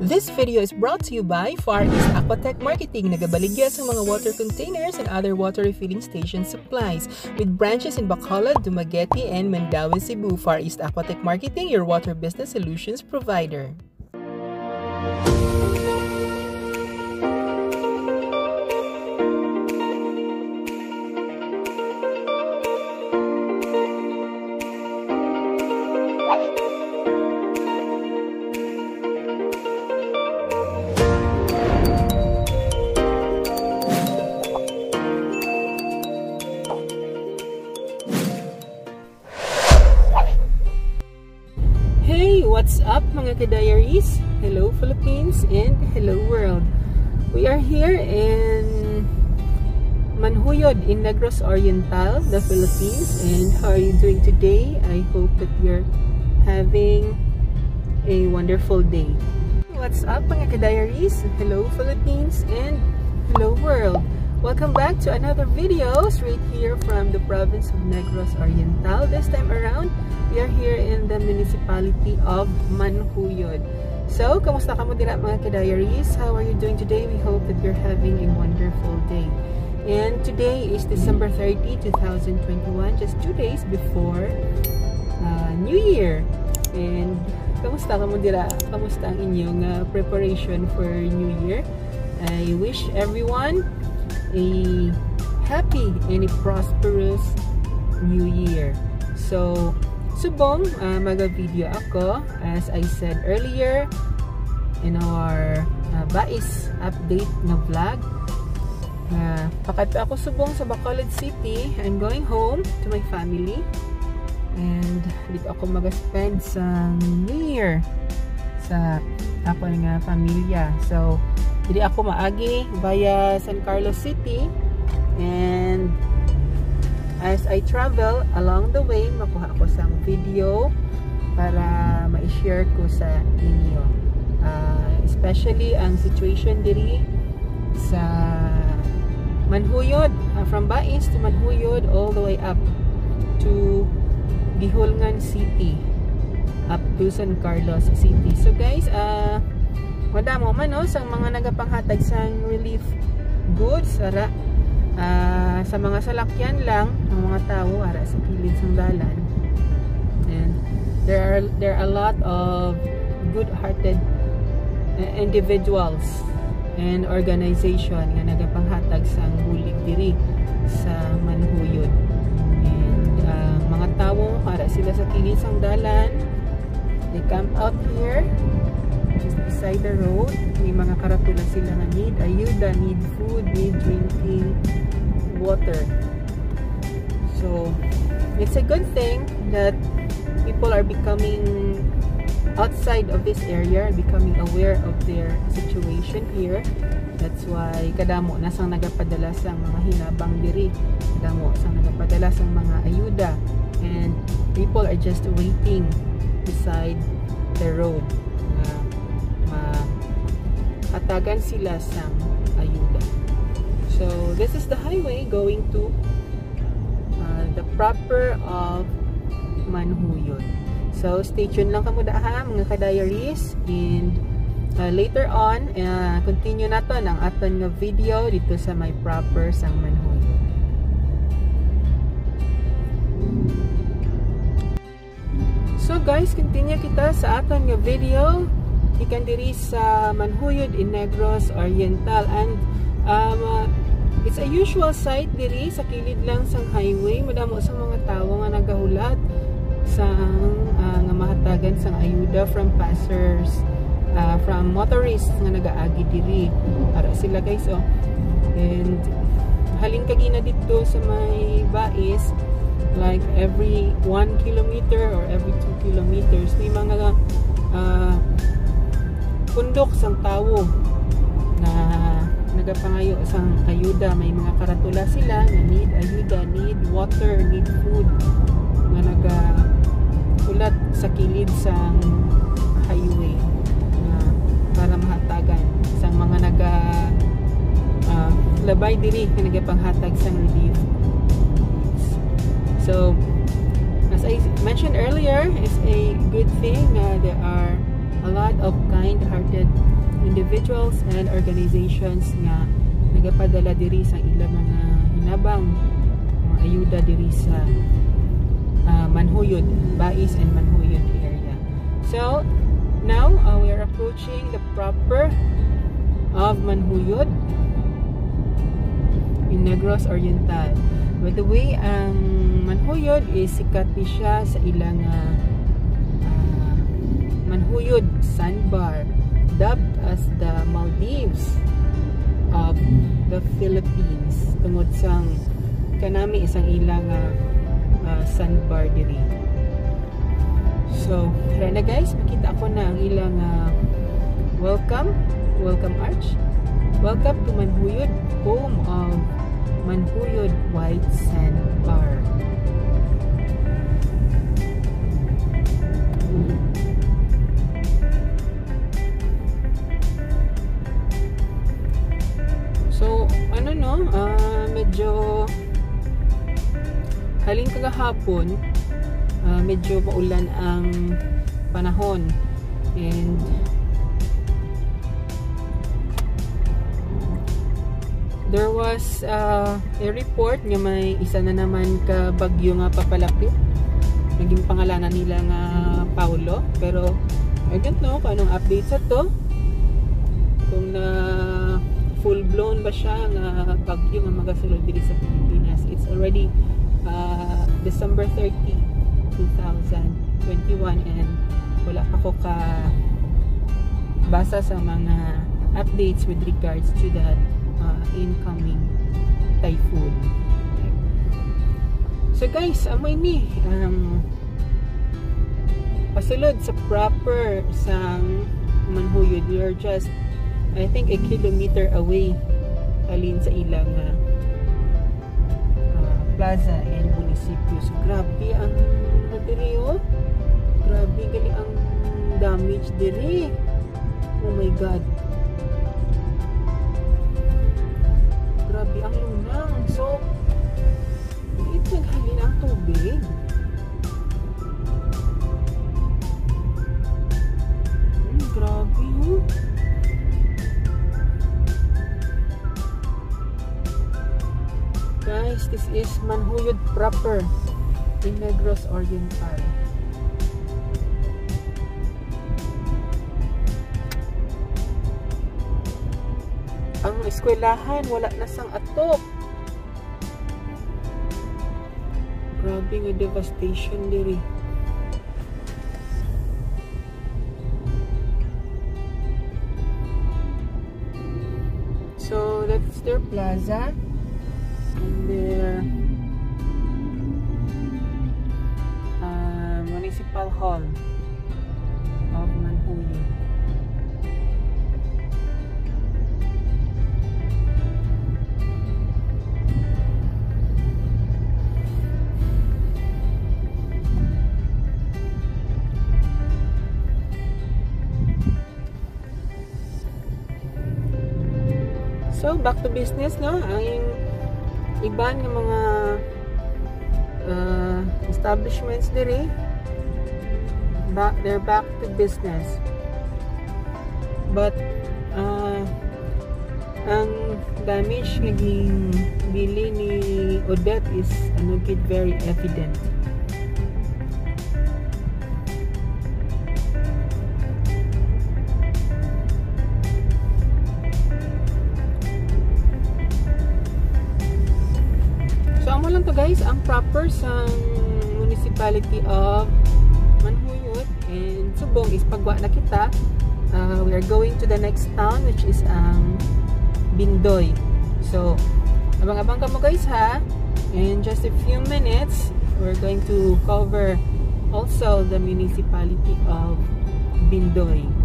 This video is brought to you by Far East Aquatech Marketing, nagabaligya sa mga water containers and other water refilling station supplies. With branches in Bacolod, Dumaguete, and Mandaue, Cebu, Far East Aquatech Marketing, your water business solutions provider. What's up mga kadiaries? Hello Philippines and hello world. We are here in Manjuyod in Negros Oriental, the Philippines. And how are you doing today? I hope that you're having a wonderful day. What's up mga kadiaries? Hello Philippines and hello world. Welcome back to another video straight here from the province of Negros Oriental. This time around, we are here in the municipality of Manjuyod. So, kamusta ka mo din mga kadiaries? How are you doing today? We hope that you're having a wonderful day. And today is December 30, 2021, just 2 days before New Year. And kamusta ka mo din? Kamusta ang inyong preparation for New Year? I wish everyone a happy and a prosperous New Year. So, subong maga-video ako, as I said earlier in our Bais update na vlog. Pakat ako subong sa Bacolod City. I'm going home to my family. And dito ako mag-spend sa New Year sa ako nga pamilya. So, dito ako maagi via San Carlos City. And as I travel along the way, makuha ko sang video para ma-share ko sa inyo. Especially ang situation diri sa Manjuyod, from Bais to Manjuyod all the way up to Guihulngan City, up to San Carlos City. So guys, madamo man no, sang mga nagapanghatag sang relief goods ara. Sa mga salakyan lang ang mga tao ara sa kilid sang dalan, and there are a lot of good-hearted individuals and organization nga nagapanghatag sang bulig diri sa Manjuyod, and mga tao ara sila sa kilid sang dalan. They camp out here just beside the road. May mga karatula sila na need ayuda, need food, need drinking water. So it's a good thing that people are becoming outside of this area, becoming aware of their situation here. That's why kadamo nasang nagapadala sa mga hinabang diri, kadamo sang nagapadala sa mga ayuda, and people are just waiting beside the road. Hatagan sila sang ayuda. So this is the highway going to the proper of Manjuyod. So stay tuned lang kamo daha mga kadiaries, and later on continue naton ang aton nga video dito sa my proper sang Manjuyod. So guys, continue kita sa aton nga video ikan diri sa Manjuyod in Negros Oriental, and it's a usual sight diri sa kilid lang sang highway. Madamo sa mga tawo nga nagahulat sang nga mahatagan sang ayuda from passers, from motorists nga nagaagi diri para sila guys oh. And halin kagina dito sa may Bais, like every 1 kilometer or every 2 kilometers may mga pundok sang tawo na nagapangayo sang ayuda. May mga karatula sila na need ayuda, need water, need food na nagahulat sa kilid sang highway para mahatagan sang mga labay diri na nagapanghatag sang relief. So as I mentioned earlier, it's a good thing that there are a lot of kind-hearted individuals and organizations nga nagapadala diri sa ilang mga hinabang ayuda diri sa Manjuyod, Bais and Manjuyod area. So now we are approaching the proper of Manjuyod in Negros Oriental. By the way, ang Manjuyod is sikat siya sa ilang Manjuyod sandbar, dubbed as the Maldives of the Philippines tungod sang kanami isang ilang sandbar diri. So tara na guys, makita ako na ang ilang welcome arch. Welcome to Manjuyod, home of Manjuyod White Sandbar. So, ano no, medyo haling kagahapon, medyo maulan ang panahon and there was a report nga may isa na naman ka bagyo nga papalapit. Naging pangalanan nila nga Paulo, pero I don't know kung anong update sa to, kung na full blown ba siya nga bagyo nga magasulod diri sa Pilipinas. It's already December 30, 2021 and wala ako ka basa sa mga updates with regards to that incoming typhoon. So guys, amay ni pasulod sa proper sang Manjuyod. We are just I think a kilometer away alin sa ilang plaza and munisipyo. So grabe ang diri, oh. Grabe gali ang damage diri. Oh my god. Grabe ang lunang. So ito naghali na ang tubig. Grabe, oh. Guys, this is Manjuyod proper in Negros Oriental. Ang eskwelahan wala na sang atok. Grabe nga devastation diri. So that's their plaza. And their municipal hall of Manjuyod. So back to business no, ang iban ng mga establishments diri, they're back to business. But ang damage naging bili ni Odette is ano gid very evident. Guys, ang proper sa municipality of Manjuyod and Subong is pagwa na kita. We are going to the next town which is ang Bindoy. So, abang-abang ka mo guys ha. In just a few minutes, we're going to cover also the municipality of Bindoy.